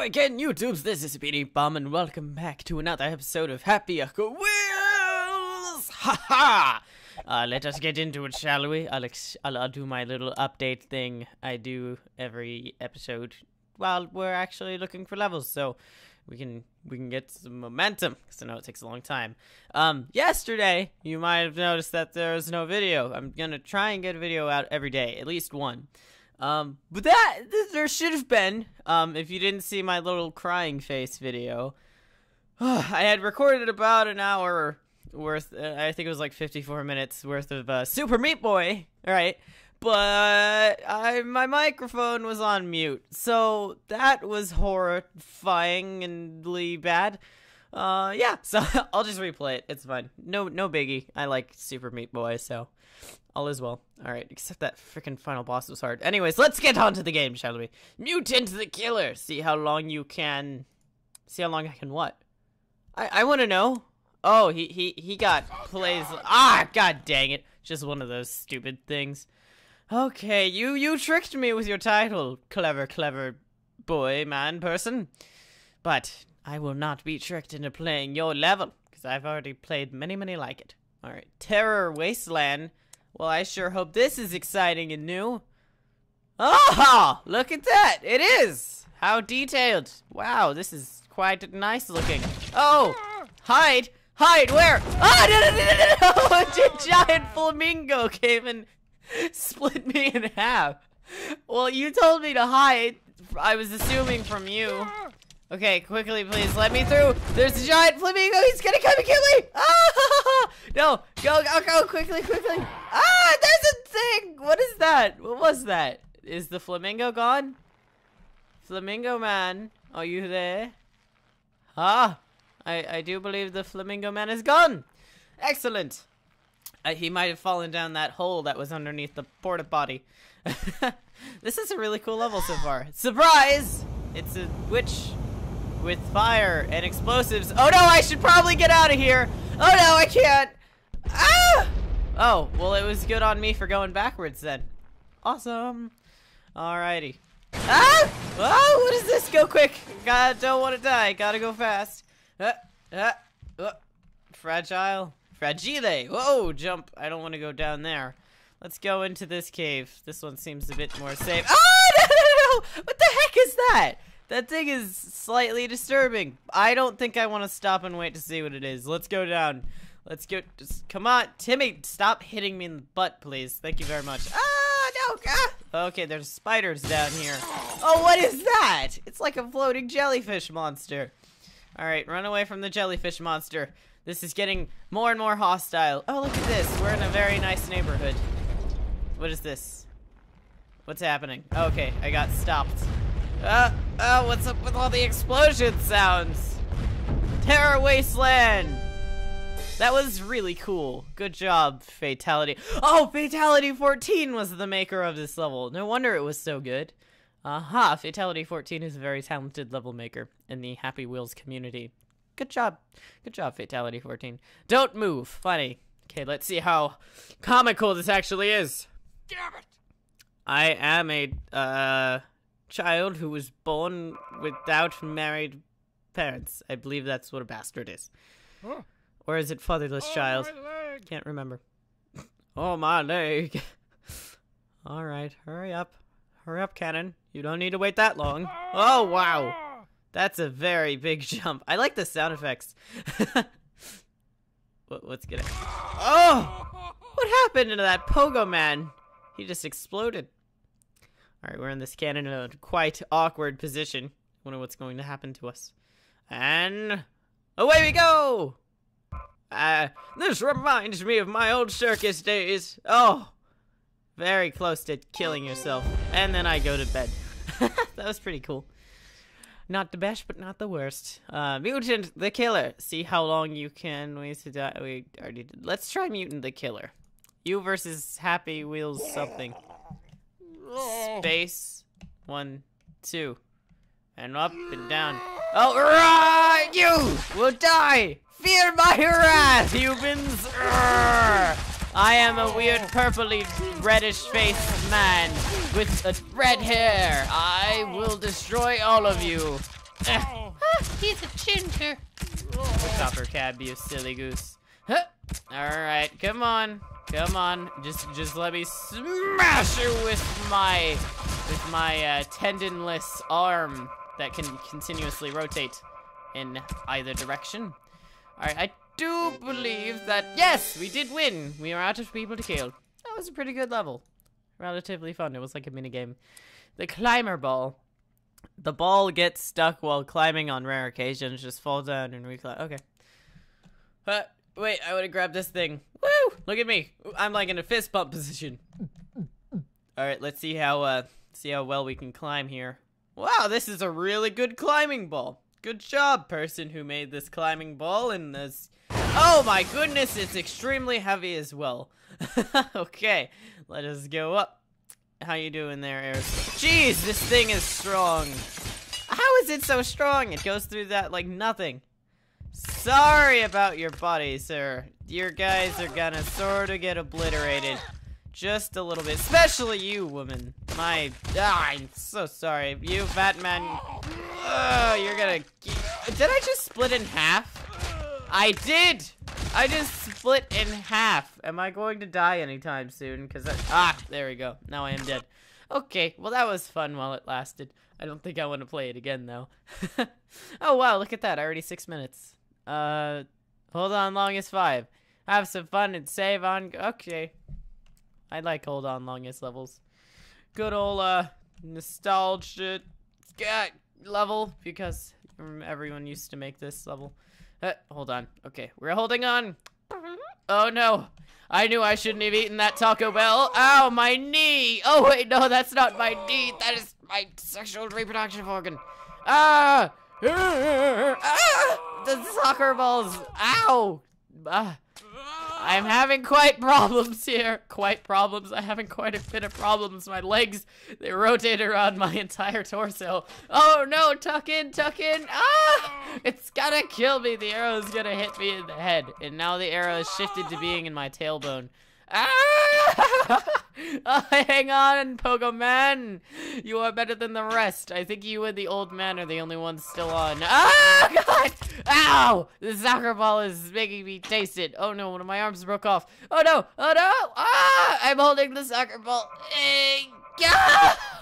Hello again, YouTubes, this is BeenieBomb, and welcome back to another episode of Happy Echo Wheels! Haha! Let us get into it, shall we? I'll do my little update thing I do every episode while we're actually looking for levels, so we can get some momentum, because I know it takes a long time. Yesterday, you might have noticed that there was no video. I'm gonna try and get a video out every day, at least one. But there should have been, if you didn't see my little crying face video, I had recorded about an hour worth, I think it was like 54 minutes worth of, Super Meat Boy, alright, but my microphone was on mute, so that was horrifyingly bad. Yeah, so I'll just replay it, it's fine, no biggie, I like Super Meat Boy, so... all is well. Alright, except that freaking final boss was hard. Anyways, let's get on to the game, shall we? Mutant the Killer! See how long you can... see how long I can what? I wanna know. Oh, he got plays... ah, god dang it. Just one of those stupid things. Okay, you tricked me with your title, clever boy, man, person. But I will not be tricked into playing your level, because I've already played many like it. Alright, Terror Wasteland... well, I sure hope this is exciting and new. Oh, look at that. It is. How detailed. Wow, this is quite nice looking. Oh, hide. Hide where? Oh, no. A giant flamingo came and split me in half. Well, you told me to hide. I was assuming from you. Okay, quickly, please, let me through. There's a giant flamingo. He's gonna come and kill me. Ah! No, go, quickly. Ah, there's a thing. What is that? What was that? Is the flamingo gone? Flamingo man, are you there? Ah, I do believe the flamingo man is gone. Excellent. He might have fallen down that hole that was underneath the porta potty. This is a really cool level so far. Surprise! It's a witch with fire and explosives. Oh no, I should probably get out of here. Oh no, I can't. Ah! Oh, well it was good on me for going backwards then. Awesome. Alrighty. Ah! Oh, what is this? Go quick. God, don't want to die. Gotta go fast. Fragile. Fragile. Whoa, jump. I don't want to go down there. Let's go into this cave. This one seems a bit more safe. Oh, no. What the heck is that? That thing is slightly disturbing. I don't think I want to stop and wait to see what it is. Let's go down. Let's go. Just, come on, Timmy. Stop hitting me in the butt, please. Thank you very much. Ah, no. Ah. Okay, there's spiders down here. Oh, what is that? It's like a floating jellyfish monster. All right, run away from the jellyfish monster. This is getting more and more hostile. Oh, look at this. We're in a very nice neighborhood. What is this? What's happening? Okay, I got stopped. Oh, what's up with all the explosion sounds? Terror Wasteland! That was really cool. Good job, Fatality. Oh, Fatality 14 was the maker of this level. No wonder it was so good. Aha, Fatality 14 is a very talented level maker in the Happy Wheels community. Good job. Good job, Fatality 14. Don't move. Funny. Okay, let's see how comical this actually is. Damn it! I am a, child who was born without married parents. I believe that's what a bastard is. Oh. Or is it fatherless child? Can't remember. Oh, my leg. Alright, hurry up. Hurry up, Cannon. You don't need to wait that long. Oh, wow. That's a very big jump. I like the sound effects. What's gonna... oh! What happened to that pogo man? He just exploded. Alright, we're in this cannon in a quite awkward position. I wonder what's going to happen to us. And... away we go! This reminds me of my old circus days. Oh! Very close to killing yourself. And then I go to bed. That was pretty cool. Not the best, but not the worst. Mutant the Killer. See how long you can wait to die. We already did. Let's try Mutant the Killer. You versus Happy Wheels something. Space 1 2 and up and down. Oh, right, you will die. Fear my wrath, humans. I am a weird purpley reddish faced man with red hair. I will destroy all of you. He's a ginger. Stopper cab, you silly goose. Huh. All right, come on, come on. Just let me smash her with my tendonless arm that can continuously rotate in either direction. All right, I do believe that yes, we did win. We are out of people to kill. That was a pretty good level. Relatively fun. It was like a mini game. The climber ball. The ball gets stuck while climbing on rare occasions. Just fall down and recline. Okay. Wait, I want to grab this thing. Woo! Look at me. I'm like in a fist bump position. All right, let's see how well we can climb here. Wow, this is a really good climbing ball. Good job, person who made this climbing ball in this. Oh my goodness, it's extremely heavy as well. Okay, let us go up. How you doing there, Air? Jeez, this thing is strong. How is it so strong? It goes through that like nothing. Sorry about your body, sir. Your guys are gonna sorta get obliterated. Just a little bit. Especially you, woman. My... Ah, I'm so sorry. You, Batman. Oh, you're gonna... Did I just split in half? I did! I just split in half. Am I going to die anytime soon? Because I... Ah, there we go. Now I am dead. Okay, well that was fun while it lasted. I don't think I want to play it again, though. Oh, wow, look at that. Already 6 minutes. Hold on long is 5. Have some fun and save on... Okay. I like hold on longest levels. Good old, nostalgia level, because everyone used to make this level. Hold on. Okay, we're holding on. Oh, no. I knew I shouldn't have eaten that Taco Bell. Ow, my knee. Oh, wait, no, that's not my knee. That is my sexual reproductive organ. Ah! Ah! The soccer balls. Ow! Ah. I'm having quite problems here. Quite problems. I having quite a bit of problems. My legs, they rotate around my entire torso. Oh no, tuck in, tuck in. Ah! It's gonna kill me. The arrow is gonna hit me in the head. And now the arrow is shifted to being in my tailbone. Ah! Oh, hang on, Pogoman. You are better than the rest. I think you and the old man are the only ones still on. Ah, God! Ow! The soccer ball is making me taste it. Oh no, one of my arms broke off. Oh no! Oh no! Ah! I'm holding the soccer ball.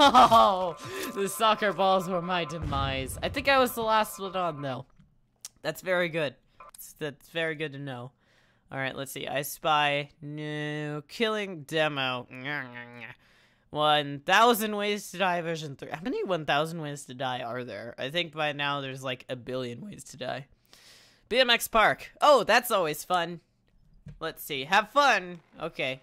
Oh, the soccer balls were my demise. I think I was the last one on though. That's very good. That's very good to know. All right, let's see. I spy new killing demo. 1,000 ways to die version 3. How many 1,000 ways to die are there? I think by now there's like a billion ways to die. BMX Park. Oh, that's always fun. Let's see. Have fun. Okay.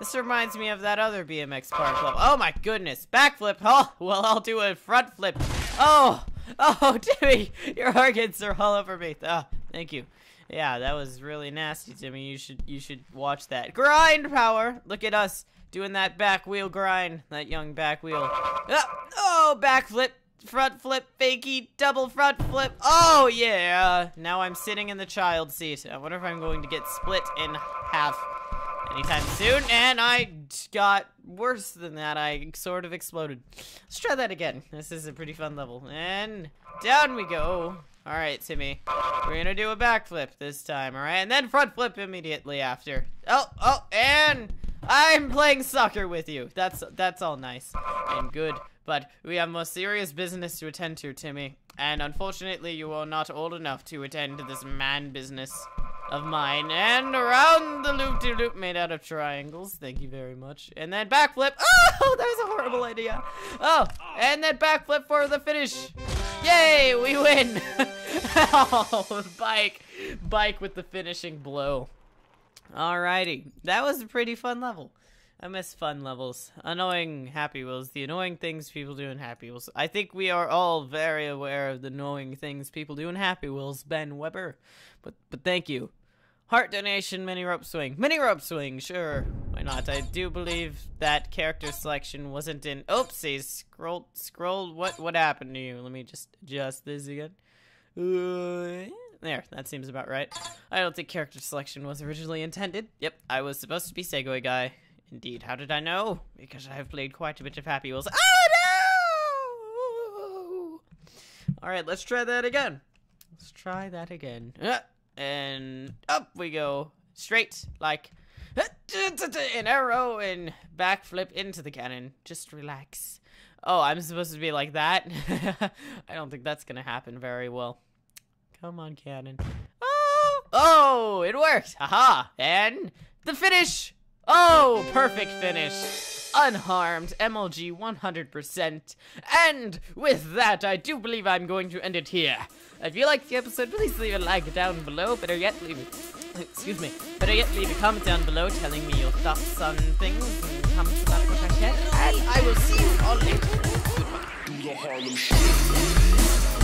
This reminds me of that other BMX Park level. Oh my goodness. Backflip. Oh, well, I'll do a front flip. Oh, oh, Timmy, your organs are all over me. Oh, thank you. Yeah, that was really nasty, Timmy. You should watch that. Grind power! Look at us doing that back wheel grind. That young back wheel. Oh, back flip, front flip, fakie, double front flip. Oh, yeah. Now I'm sitting in the child seat. I wonder if I'm going to get split in half anytime soon. And I got worse than that. I sort of exploded. Let's try that again. This is a pretty fun level. And down we go. All right, Timmy, we're gonna do a backflip this time, all right? And then front flip immediately after. Oh, oh, and I'm playing soccer with you. That's all nice and good, but we have more serious business to attend to, Timmy. And unfortunately, you are not old enough to attend to this man business of mine. And around the loop-de-loop made out of triangles. Thank you very much. And then backflip. Oh, that was a horrible idea. Oh, and then backflip for the finish. Yay, we win! Oh, bike with the finishing blow. Alrighty, that was a pretty fun level. I miss fun levels. Annoying Happy Wheels, the annoying things people do in Happy Wheels. I think we are all very aware of the annoying things people do in Happy Wheels, Ben Weber. But thank you. Heart donation, mini rope swing. Mini rope swing, sure. Why not? I do believe that character selection wasn't in. Oopsies. Scroll. What happened to you? Let me just adjust this again. There. That seems about right. I don't think character selection was originally intended. Yep. I was supposed to be Segoi Guy. Indeed. How did I know? Because I have played quite a bit of Happy Wheels. Oh no! Alright, let's try that again. Let's try that again. And up we go. Straight like an arrow and backflip into the cannon. Just relax. Oh, I'm supposed to be like that? I don't think that's gonna happen very well. Come on, cannon. Oh! Oh! It worked! Haha! And the finish! Oh! Perfect finish! Unharmed, MLG 100%, and with that, I do believe I'm going to end it here. If you liked the episode, please leave a like down below. Better yet, leave a comment down below telling me your thoughts on things and comments about what I get, and I will see you all later. Goodbye.